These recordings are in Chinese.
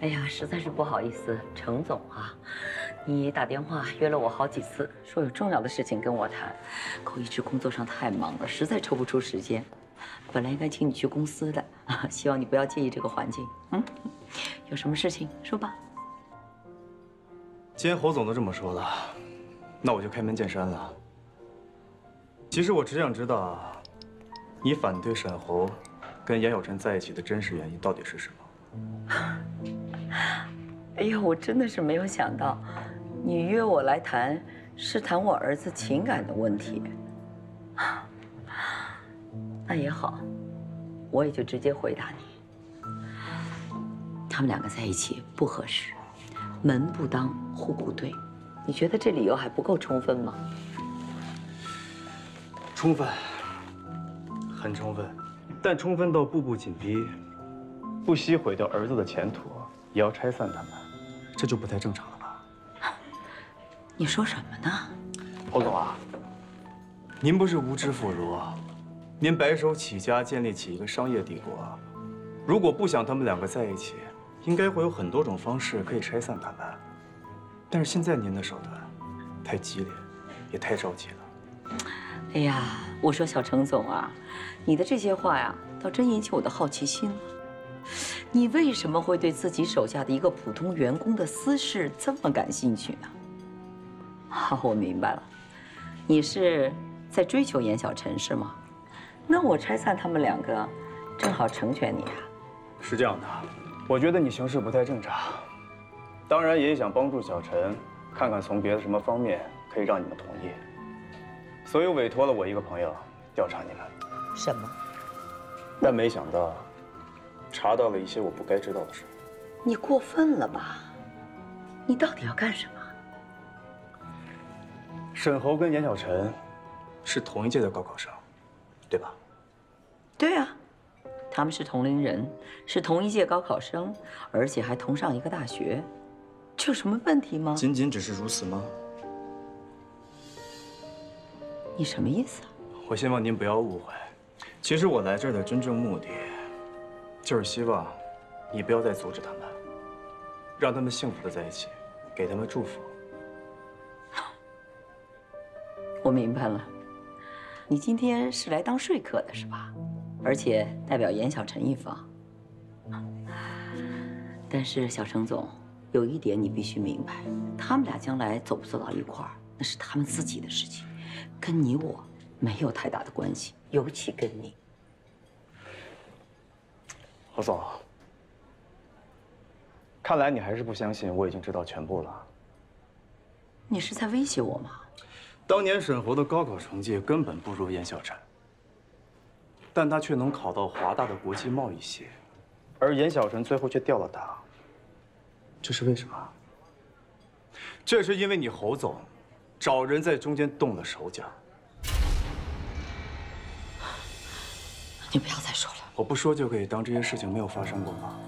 哎呀，实在是不好意思，程总啊，你打电话约了我好几次，说有重要的事情跟我谈，可我一直工作上太忙了，实在抽不出时间。本来应该请你去公司的，希望你不要介意这个环境。嗯，有什么事情说吧。既然侯总都这么说了，那我就开门见山了。其实我只想知道，你反对沈侯跟严晓晨在一起的真实原因到底是什么？ 哎呀，我真的是没有想到，你约我来谈是谈我儿子情感的问题。那也好，我也就直接回答你。他们两个在一起不合适，门不当户不对。你觉得这理由还不够充分吗？充分，很充分，但充分到步步紧逼，不惜毁掉儿子的前途。 也要拆散他们，这就不太正常了吧？你说什么呢，侯总啊？您不是无知妇孺，您白手起家建立起一个商业帝国，如果不想他们两个在一起，应该会有很多种方式可以拆散他们。但是现在您的手段太激烈，也太着急了。哎呀，我说小程总啊，你的这些话呀，倒真引起我的好奇心了。 你为什么会对自己手下的一个普通员工的私事这么感兴趣呢？好，我明白了，你是在追求严小晨是吗？那我拆散他们两个，正好成全你啊。是这样的，我觉得你行事不太正常，当然也想帮助小晨，看看从别的什么方面可以让你们同意，所以委托了我一个朋友调查你们。什么？但没想到。 查到了一些我不该知道的事，你过分了吧？你到底要干什么？沈侯跟严晓晨是同一届的高考生，对吧？对啊，他们是同龄人，是同一届高考生，而且还同上一个大学，这有什么问题吗？仅仅只是如此吗？你什么意思啊？我希望您不要误会，其实我来这儿的真正目的。 就是希望你不要再阻止他们，让他们幸福的在一起，给他们祝福。我明白了，你今天是来当说客的是吧？而且代表严小晨一方。但是小程总，有一点你必须明白，他们俩将来走不走到一块儿，那是他们自己的事情，跟你我没有太大的关系，尤其跟你。 侯总，看来你还是不相信我已经知道全部了。你是在威胁我吗？当年沈侯的高考成绩根本不如严小晨，但他却能考到华大的国际贸易系，而严小晨最后却掉了档。这是为什么？这是因为你侯总找人在中间动了手脚。你不要再说了。 我不说就可以当这些事情没有发生过吗？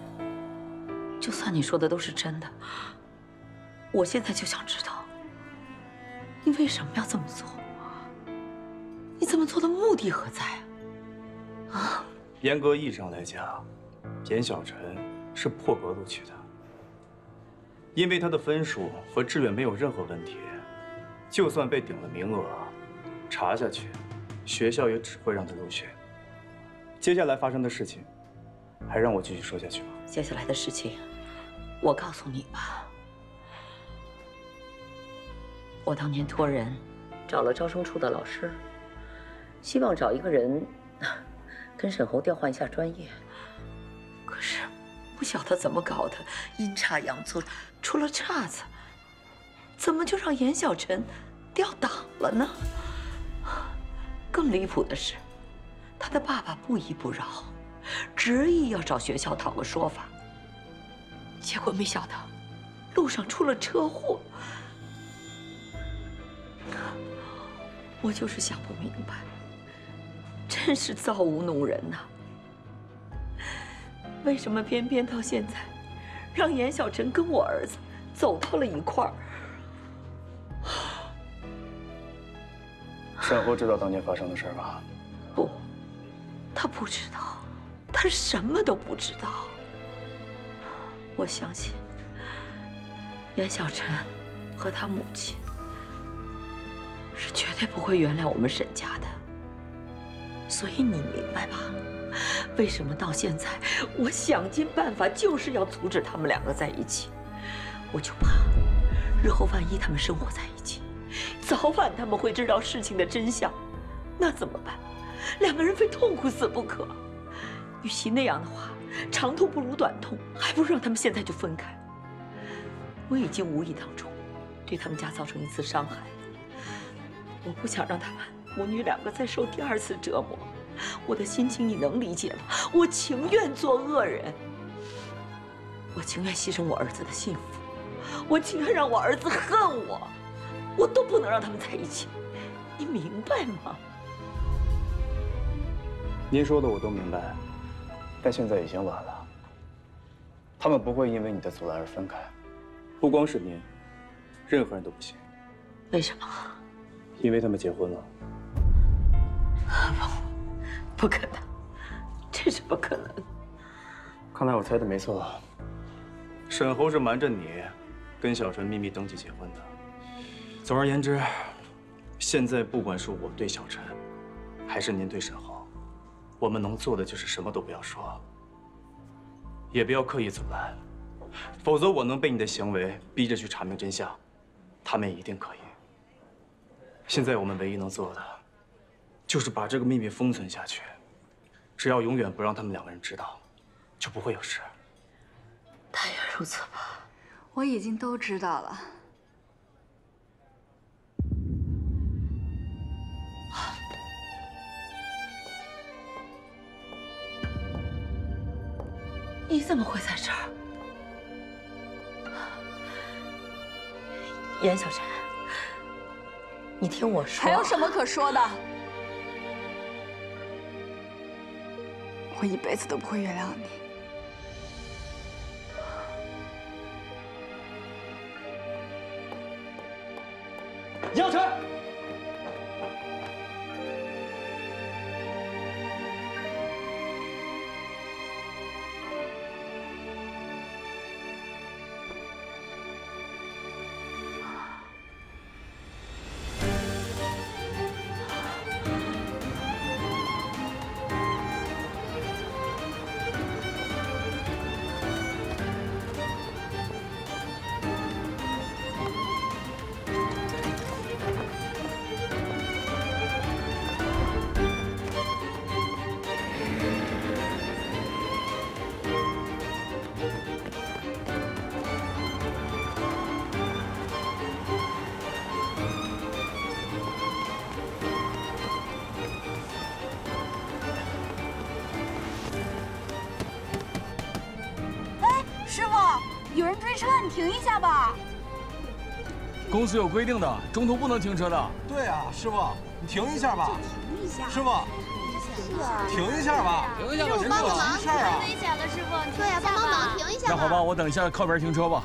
就算你说的都是真的，我现在就想知道，你为什么要这么做？你这么做的目的何在啊？啊？严格意义上来讲，严小晨是破格录取的，因为他的分数和志愿没有任何问题，就算被顶了名额，查下去，学校也只会让他入学。 接下来发生的事情，还让我继续说下去吗？接下来的事情，我告诉你吧。我当年托人找了招生处的老师，希望找一个人跟沈侯调换一下专业。可是不晓得怎么搞的，阴差阳错出了岔子，怎么就让严小晨调档了呢？更离谱的是。 他的爸爸不依不饶，执意要找学校讨个说法。结果没想到，路上出了车祸。我就是想不明白，真是造物弄人呐！为什么偏偏到现在，让严小晨跟我儿子走到了一块儿？沈侯知道当年发生的事儿吗？不。 他不知道，他什么都不知道。我相信严小晨和他母亲是绝对不会原谅我们沈家的。所以你明白吧？为什么到现在我想尽办法就是要阻止他们两个在一起？我就怕日后万一他们生活在一起，早晚他们会知道事情的真相，那怎么办？两个人非痛苦死不可。与其那样的话，长痛不如短痛，还不如让他们现在就分开。我已经无意当中对他们家造成一次伤害，我不想让他们母女两个再受第二次折磨。我的心情你能理解吗？我情愿做恶人，我情愿牺牲我儿子的幸福，我情愿让我儿子恨我，我都不能让他们在一起，你明白吗？您说的我都明白，但现在已经晚了。他们不会因为你的阻拦而分开，不光是您，任何人都不行。为什么？因为他们结婚了。不可能，这是不可能。看来我猜的没错，沈侯是瞒着你，跟小陈秘密登记结婚的。总而言之，现在不管是我对小陈，还是您对沈侯，我们能做的就是什么都不要说，也不要刻意阻拦，否则我能被你的行为逼着去查明真相，他们也一定可以。现在我们唯一能做的，就是把这个秘密封存下去，只要永远不让他们两个人知道，就不会有事。但愿如此吧，我已经都知道了。你怎么会在这儿？严小晨，你听我说。还有什么可说的？我一辈子都不会原谅你。严小晨，停一下吧，公司有规定的，中途不能停车的。对啊，师傅，你停一下吧。停一下。师傅，停一下吧。停一下吧，师傅。忙事啊，太危险了，师傅。对呀，帮帮忙，停一下吧。那好吧，我等一下靠边停车吧。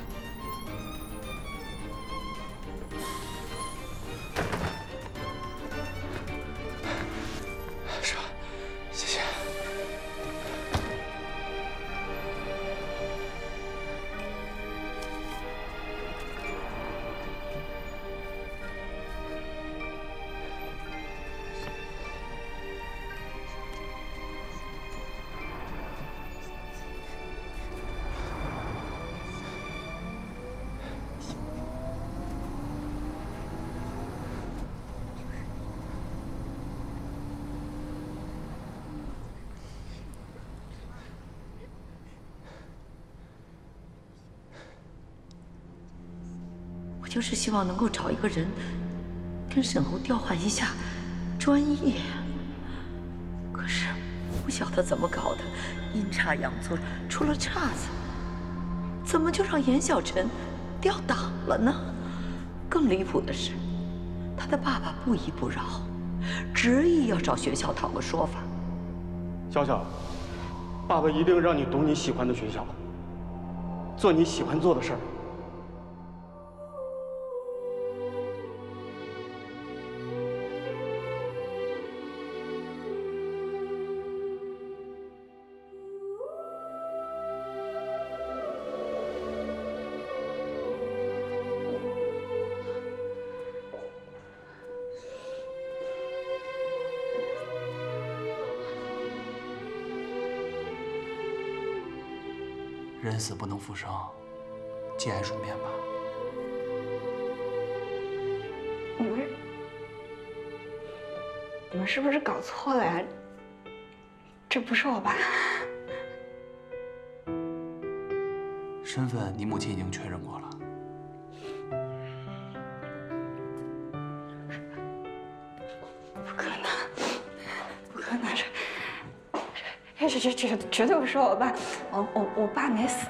师傅，谢谢。就是希望能够找一个人，跟沈侯调换一下专业。可是不晓得怎么搞的，阴差阳错出了岔子，怎么就让严小晨调档了呢？更离谱的是，他的爸爸不依不饶，执意要找学校讨个说法。小小，爸爸一定让你读你喜欢的学校，做你喜欢做的事儿。人死不能复生，节哀顺变吧。你们是不是搞错了呀？这不是我爸。身份你母亲已经确认过了。 这绝对不是我爸，我爸没死。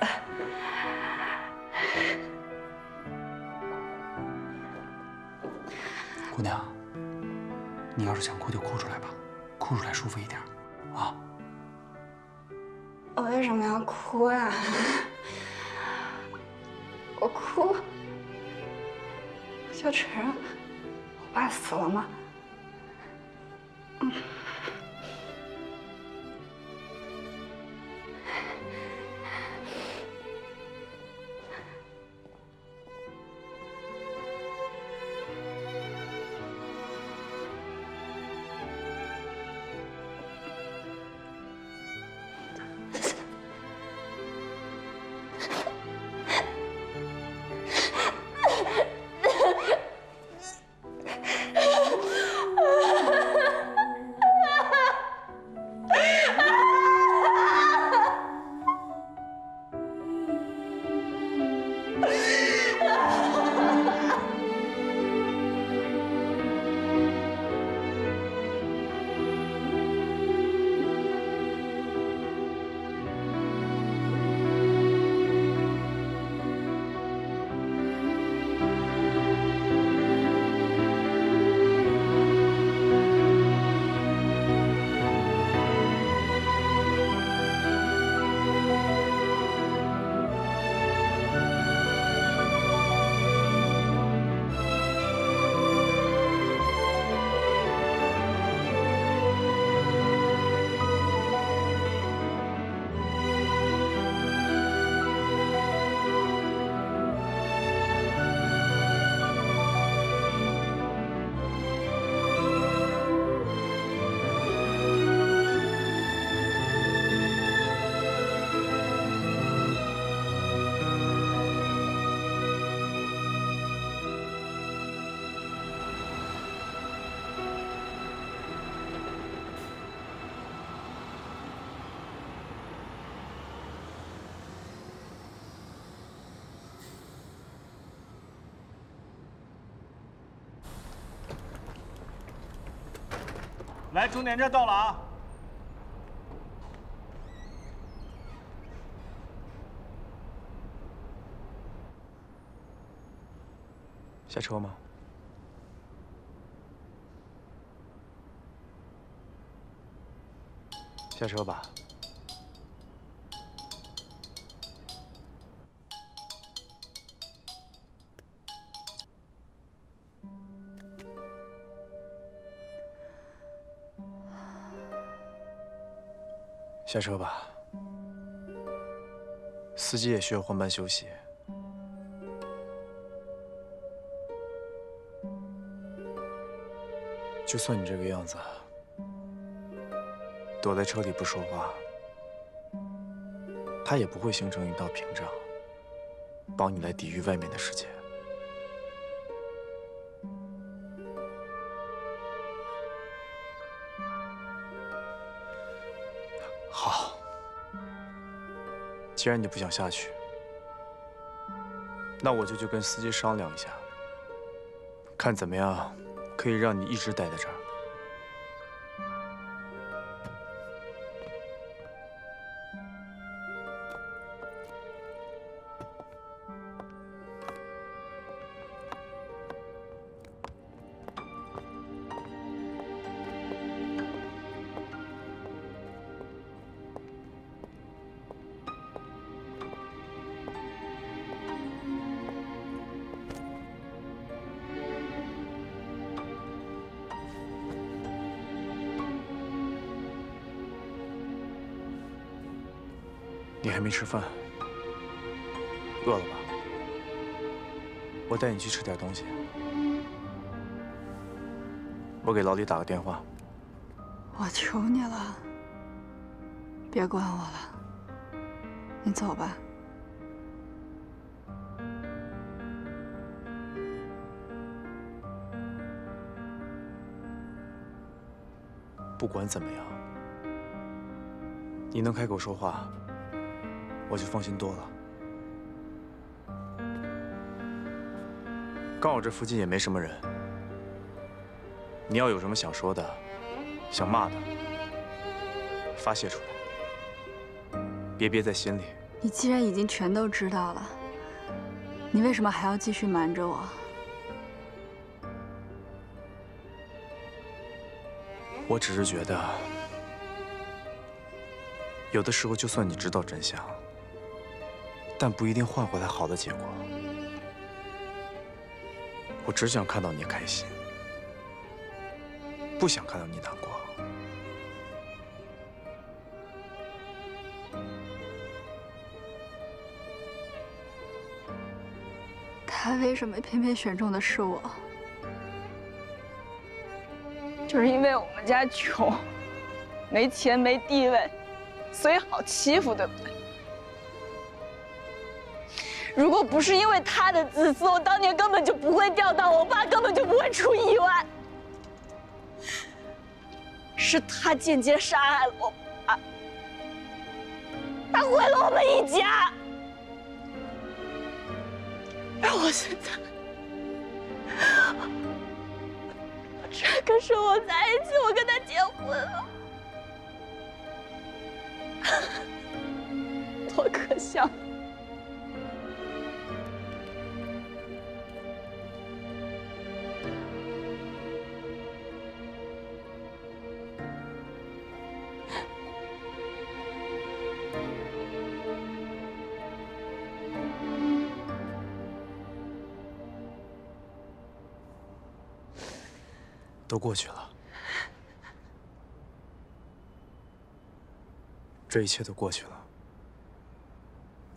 姑娘，你要是想哭就哭出来吧，哭出来舒服一点，啊。我为什么要哭呀？我哭，我就承认我爸死了吗？嗯。 来，终点站到了啊！下车吗？下车吧。下车吧，司机也需要换班休息。就算你这个样子，躲在车里不说话，它也不会形成一道屏障，帮你来抵御外面的世界。 既然你不想下去，那我就去跟司机商量一下，看怎么样可以让你一直待在这儿。你还没吃饭，饿了吧？我带你去吃点东西。我给老李打个电话。我求你了，别管我了，你走吧。不管怎么样，你能开口说话，我就放心多了。刚好这附近也没什么人，你要有什么想说的、想骂的，发泄出来，别憋在心里。你既然已经全都知道了，你为什么还要继续瞒着我？ 我只是觉得，有的时候就算你知道真相，但不一定换回来好的结果。我只想看到你开心，不想看到你难过。他为什么偏偏选中的是我？ 就是因为我们家穷，没钱没地位，所以好欺负，对不对？如果不是因为他的自私，我当年根本就不会掉到，我爸根本就不会出意外。是他间接杀害了我爸，他毁了我们一家。而我现在…… 这个是我在一起，我跟他结婚了，多可笑！都过去了，这一切都过去了。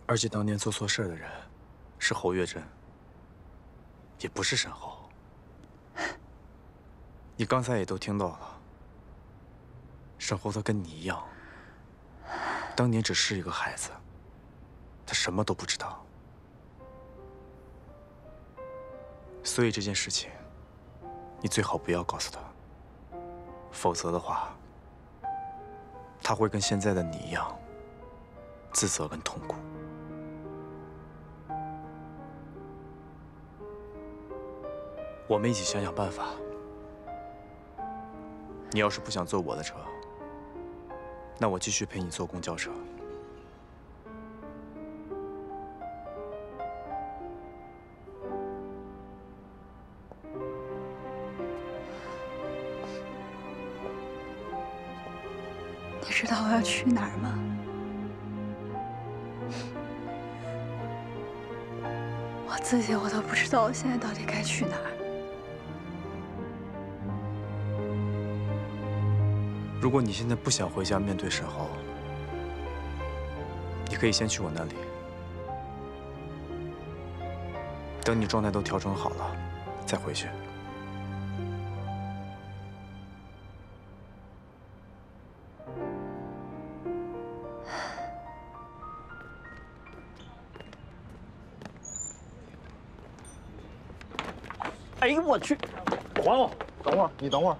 而且当年做错事的人是侯月珍，也不是沈侯。你刚才也都听到了，沈侯他跟你一样，当年只是一个孩子，他什么都不知道，所以这件事情。 你最好不要告诉他，否则的话，他会跟现在的你一样，自责跟痛苦。我们一起想想办法。你要是不想坐我的车，那我继续陪你坐公交车。知道我要去哪儿吗？我自己我都不知道我现在到底该去哪儿。如果你现在不想回家面对沈侯，你可以先去我那里。等你状态都调整好了，再回去。 哎呦我去！还我！等会儿，你等会儿。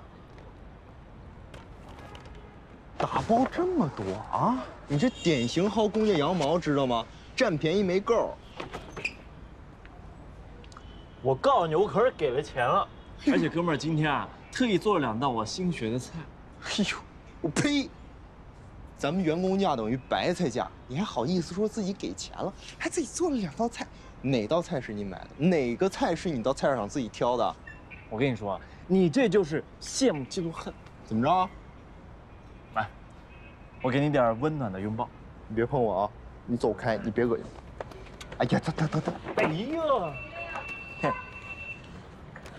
打包这么多啊！你这典型薅工业羊毛，知道吗？占便宜没够。我告诉你，我可是给了钱了，而且哥们儿今天啊，特意做了2道我新学的菜。哎呦，我呸！咱们员工价等于白菜价，你还好意思说自己给钱了，还自己做了2道菜。 哪道菜是你买的？哪个菜是你到菜市场自己挑的？我跟你说啊，你这就是羡慕嫉妒恨。怎么着啊？来，我给你点温暖的拥抱。你别碰我啊！你走开，你别恶心我。哎呀，走！哎呀，嘿，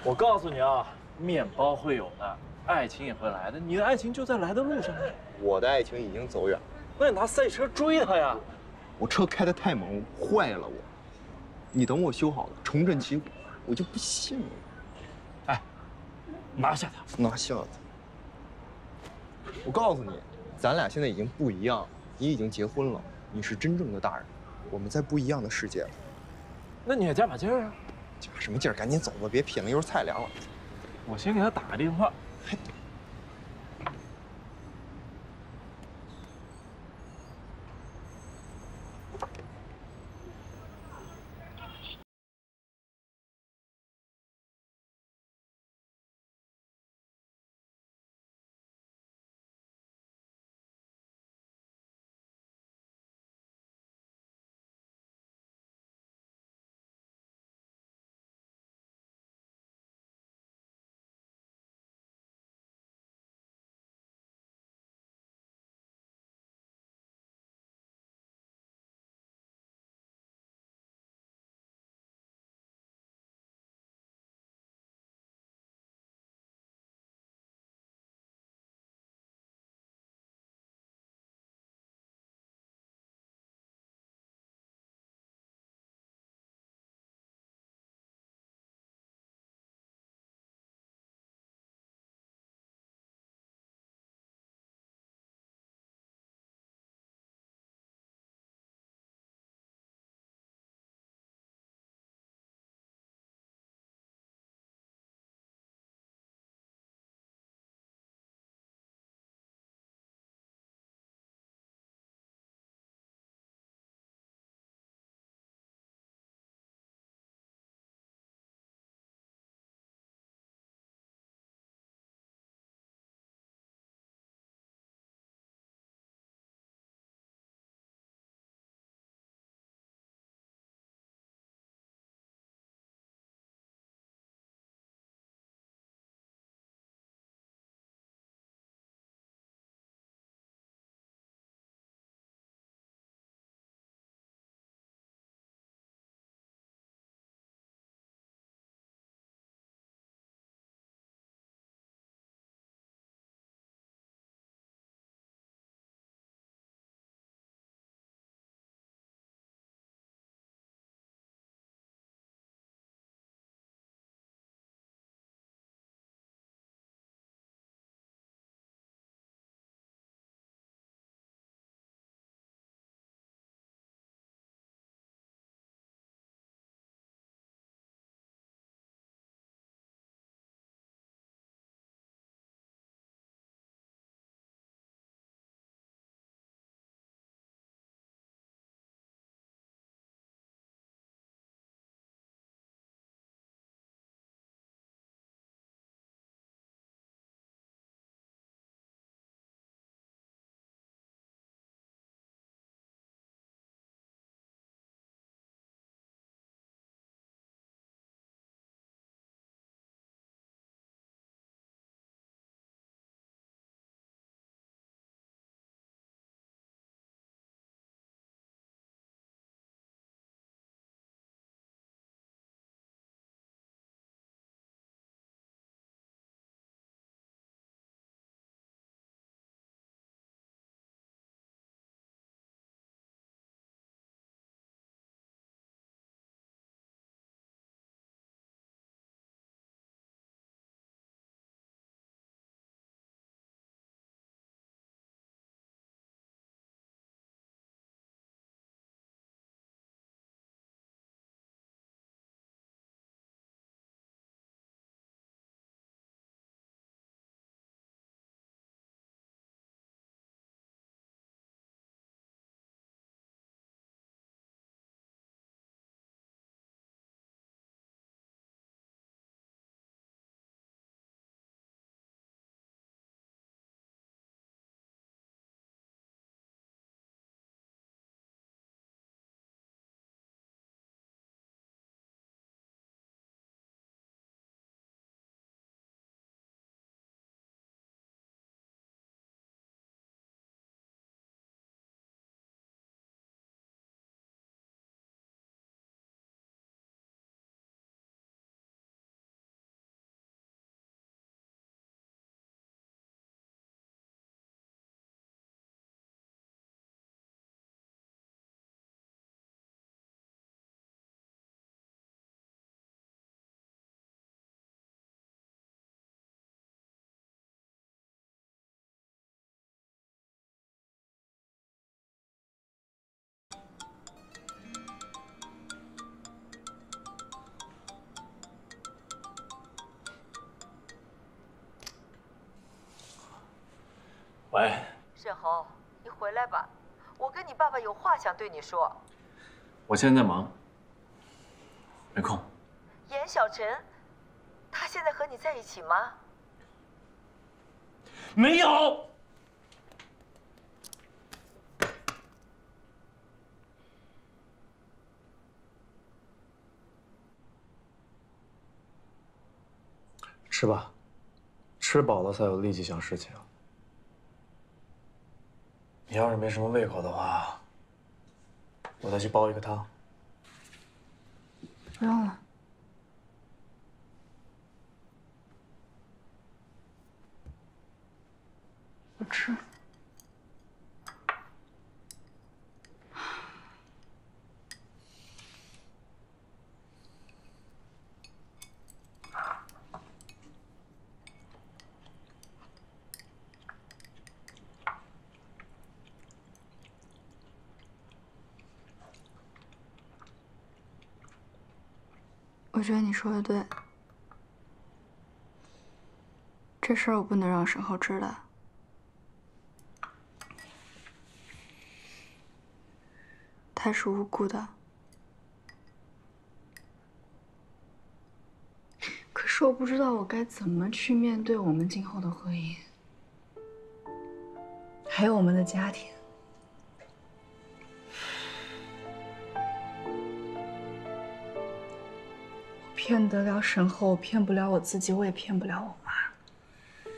我告诉你啊，面包会有的，爱情也会来的。你的爱情就在来的路上。我的爱情已经走远了。那你拿赛车追他呀？我车开得太猛，坏了我。 你等我修好了，重振旗鼓，我就不信了。哎，拿下他！拿下他！我告诉你，咱俩现在已经不一样了，你已经结婚了，你是真正的大人，我们在不一样的世界了。那你也加把劲儿啊！加什么劲儿？赶紧走吧，别品了，一会儿菜凉了。我先给他打个电话。喂，沈红，你回来吧，我跟你爸爸有话想对你说。我现在在忙，没空。严小晨，他现在和你在一起吗？没有。 吃吧，吃饱了才有力气想事情。你要是没什么胃口的话，我再去煲一个汤。不用了。我吃。我觉得你说的对，这事儿我不能让沈浩知道。他是无辜的，可是我不知道我该怎么去面对我们今后的婚姻，还有我们的家庭。 骗得了沈后，骗不了我自己，我也骗不了我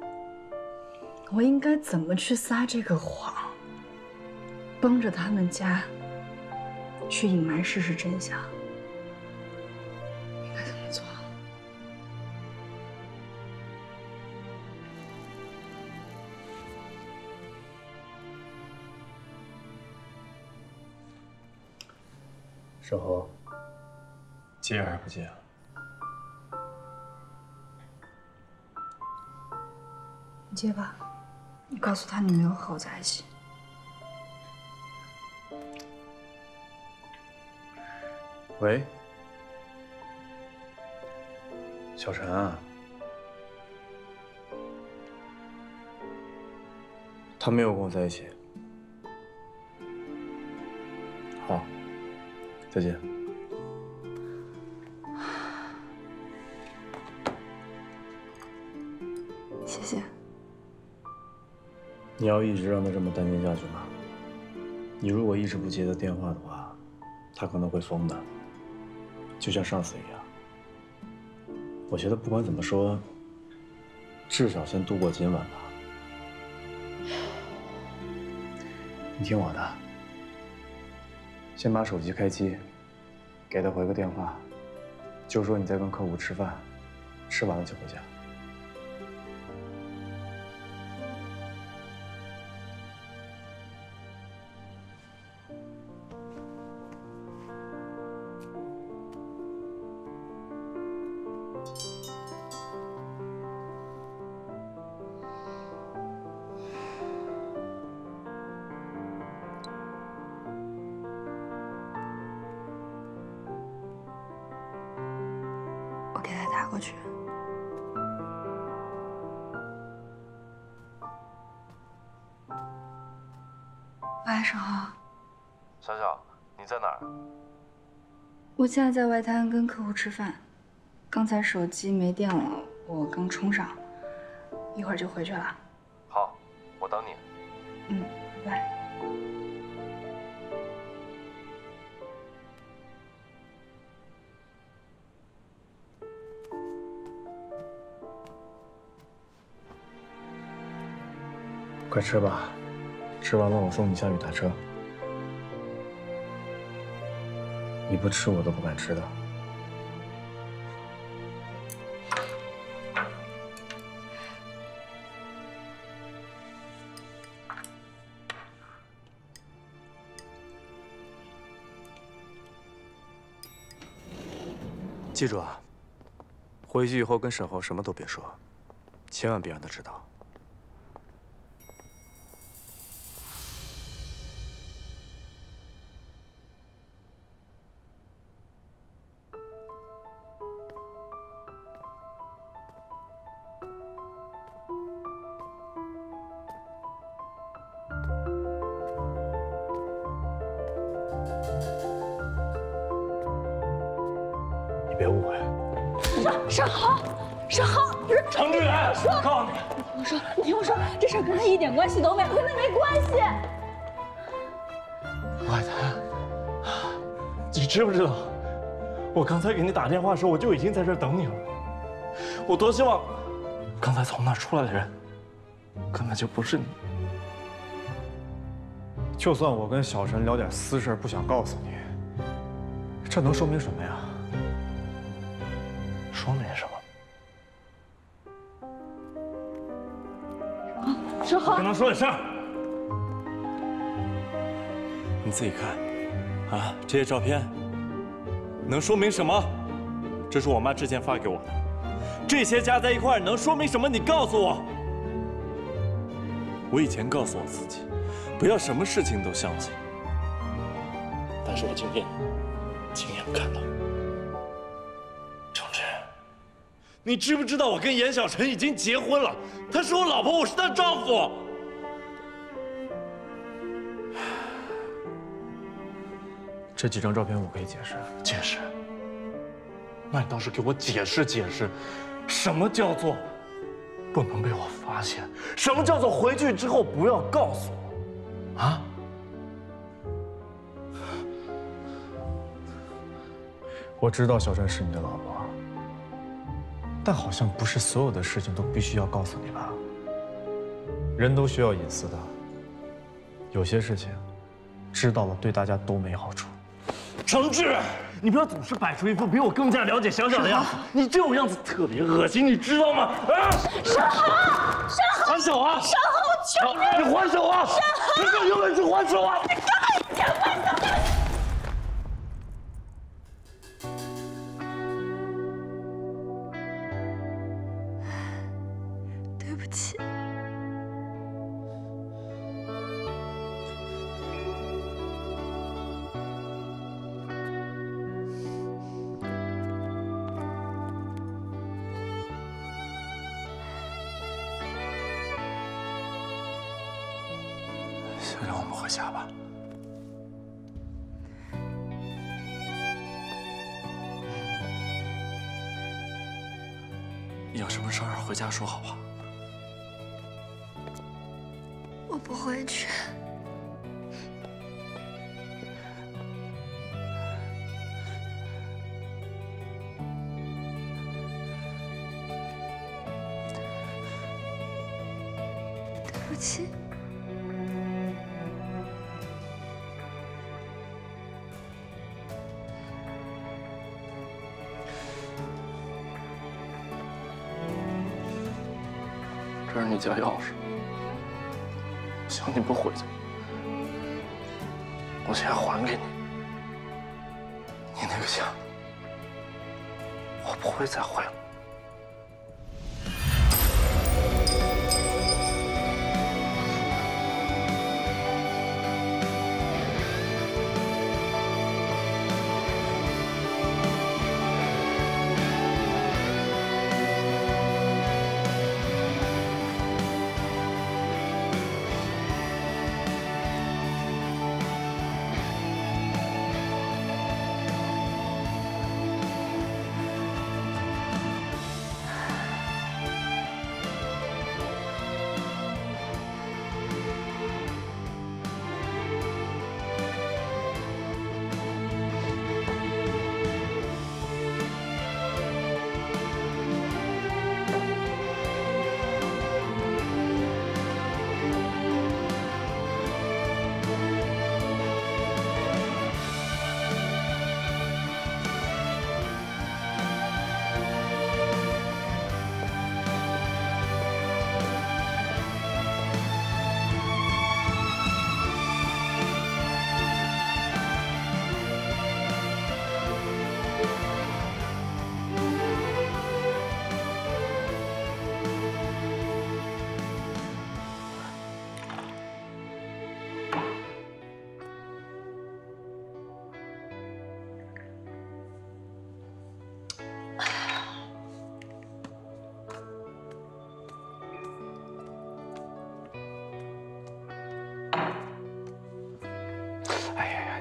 妈。我应该怎么去撒这个谎，帮着他们家去隐瞒事实真相？应该怎么做？沈后。 接还是不接啊？你接吧，你告诉他你没有和我在一起。喂，小陈啊，他没有跟我在一起。好，再见。 谢谢。你要一直让他这么担心下去吗？你如果一直不接他电话的话，他可能会疯的，就像上次一样。我觉得不管怎么说，至少先度过今晚吧。你听我的，先把手机开机，给他回个电话，就说你在跟客户吃饭，吃完了就回家。 过去。喂，沈浩。小小，你在哪儿？我现在在外滩跟客户吃饭，刚才手机没电了，我刚充上，一会儿就回去了。好，我等你。嗯，拜拜。 快吃吧，吃完了我送你下雨打车。你不吃我都不敢吃的。记住啊，回去以后跟沈浩什么都别说，千万别让他知道。你别误会。沈豪，沈豪不是程志远。我告诉你，你听我说，你听我说，这事跟他一点关系都没有，跟他没关系。海棠，你知不知道，我刚才给你打电话的时候，我就已经在这儿等你了。我多希望，刚才从那儿出来的人，根本就不是你。 就算我跟小陈聊点私事，不想告诉你，这能说明什么呀？说明什么？啊，说好，跟他说点事儿。你自己看，啊，这些照片能说明什么？这是我妈之前发给我的，这些加在一块能说明什么？你告诉我。我以前告诉我自己。 不要什么事情都相信，但是我今天亲眼看到，程志，你知不知道我跟严小晨已经结婚了？她是我老婆，我是她丈夫。这几张照片我可以解释，解释？那你倒是给我解释解释，什么叫做不能被我发现？什么叫做回去之后不要告诉我？ 啊！我知道小川是你的老婆，但好像不是所有的事情都必须要告诉你吧？人都需要隐私的，有些事情知道了对大家都没好处。程志，你不要总是摆出一副比我更加了解小小的样子，你这种样子特别恶心，你知道吗？啊！沈豪，沈豪，小啊！ 你还手啊！你更有本事还手啊！你根本就还手！对不起。让我们回家吧。有什么事儿回家说好不好？我不回去。对不起。 这是你家钥匙，希望你不回去。我现在还给你，你那个家，我不会再回了。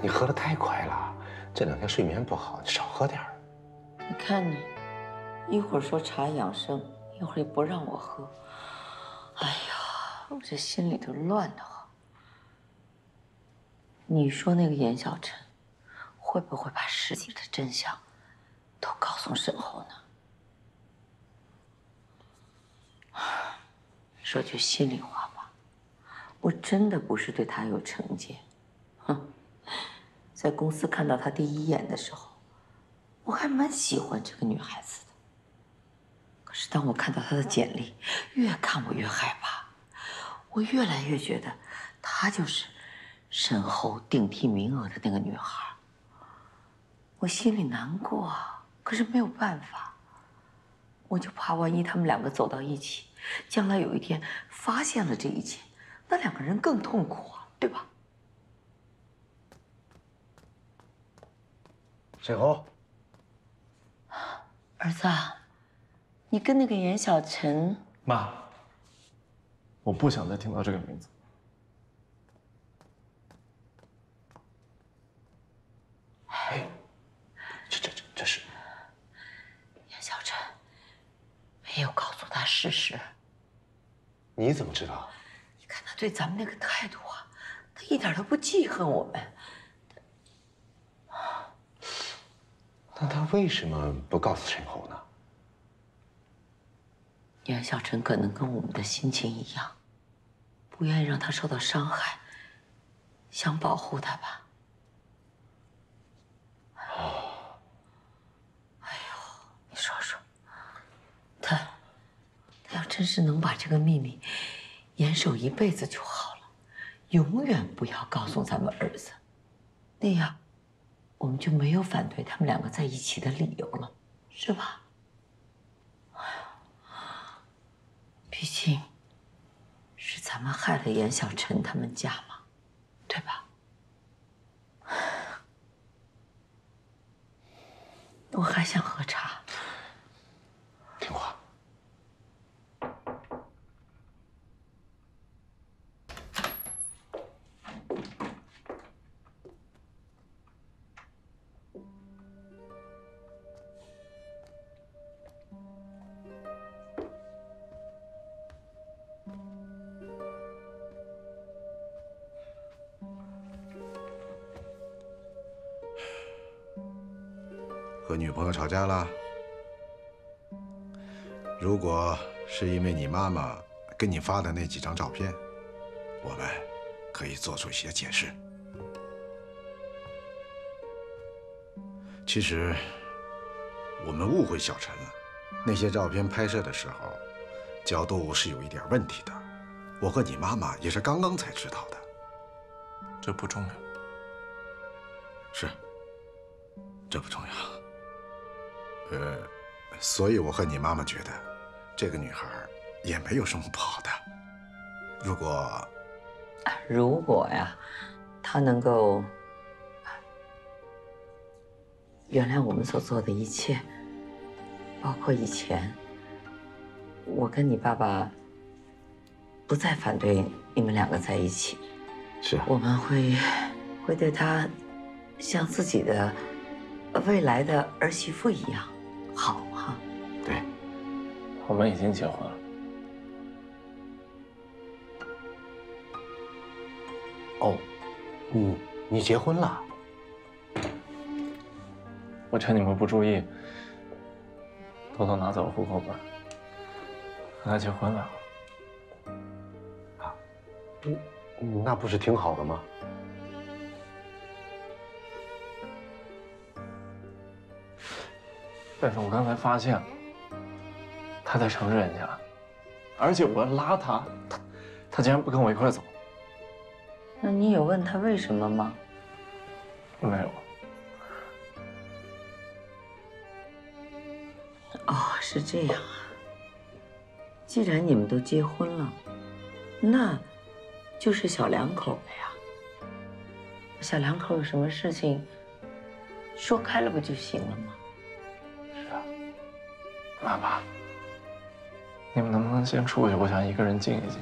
你喝得太快了，这两天睡眠不好，你少喝点儿。你看你，一会儿说茶养生，一会儿也不让我喝，哎呀，我这心里头乱得慌。你说那个严小晨，会不会把事情的真相都告诉沈侯呢？说句心里话吧，我真的不是对他有成见，哼。 在公司看到她第一眼的时候，我还蛮喜欢这个女孩子的。可是当我看到她的简历，越看我越害怕，我越来越觉得她就是沈侯顶替名额的那个女孩。我心里难过，可是没有办法，我就怕万一他们两个走到一起，将来有一天发现了这一切，那两个人更痛苦啊，对吧？ 沈侯，儿子，你跟那个严小晨……妈，我不想再听到这个名字。哎，这是严小晨没有告诉他事实。你怎么知道？你看他对咱们那个态度啊，他一点都不记恨我们。 那他为什么不告诉沈侯呢？严小晨可能跟我们的心情一样，不愿意让他受到伤害，想保护他吧。哦。哎呦，你说说，他要真是能把这个秘密严守一辈子就好了，永远不要告诉咱们儿子，那样。 我们就没有反对他们两个在一起的理由了，是吧？毕竟是咱们害了严小晨他们家嘛，对吧？我还想喝茶。听话。 和女朋友吵架了？如果是因为你妈妈跟你发的那几张照片，我们可以做出一些解释。其实我们误会小陈了，那些照片拍摄的时候角度是有一点问题的，我和你妈妈也是刚刚才知道的。这不重要。是，这不重要。 所以我和你妈妈觉得，这个女孩也没有什么不好的。如果呀，她能够原谅我们所做的一切，包括以前我跟你爸爸不再反对你们两个在一起，是我们会对她像自己的未来的儿媳妇一样。 好哈，对，我们已经结婚了。哦，你结婚了？我趁你们不注意，偷偷拿走户口本，和他结婚了。啊，那不是挺好的吗？ 但是我刚才发现，他在城市人家，而且我拉他，他竟然不跟我一块走。那你有问他为什么吗？没有。哦，是这样啊。既然你们都结婚了，那就是小两口了呀。小两口有什么事情，说开了不就行了吗？ 妈妈，你们能不能先出去？我想一个人静一静。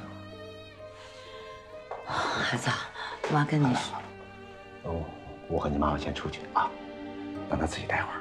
孩子，妈跟你说，我和你妈妈先出去啊，让她自己待会儿。